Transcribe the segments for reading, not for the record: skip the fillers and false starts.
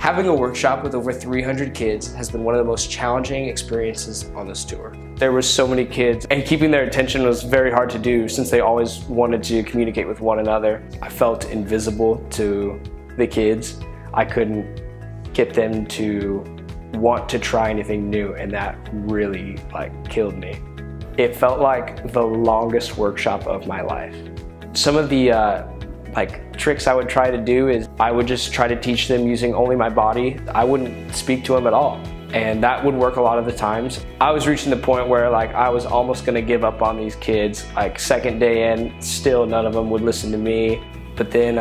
Having a workshop with over 300 kids has been one of the most challenging experiences on this tour. There were so many kids, and keeping their attention was very hard to do since they always wanted to communicate with one another. I felt invisible to the kids. I couldn't get them to want to try anything new, and that really killed me. It felt like the longest workshop of my life. Some of the tricks I would try to do is I would just try to teach them using only my body. I wouldn't speak to them at all, and that would work a lot of the times. I was reaching the point where I was almost gonna give up on these kids. Second day in, still none of them would listen to me. But then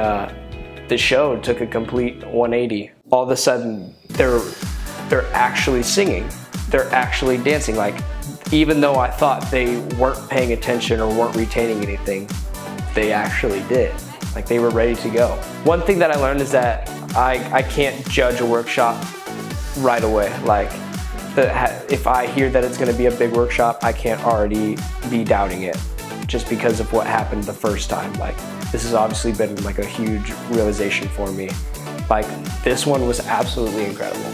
the show took a complete 180. All of a sudden, they're actually singing. They're actually dancing. Even though I thought they weren't paying attention or weren't retaining anything, they actually did. They were ready to go. One thing that I learned is that I can't judge a workshop right away. If I hear that it's gonna be a big workshop, I can't already be doubting it just because of what happened the first time. This has obviously been a huge realization for me. This one was absolutely incredible.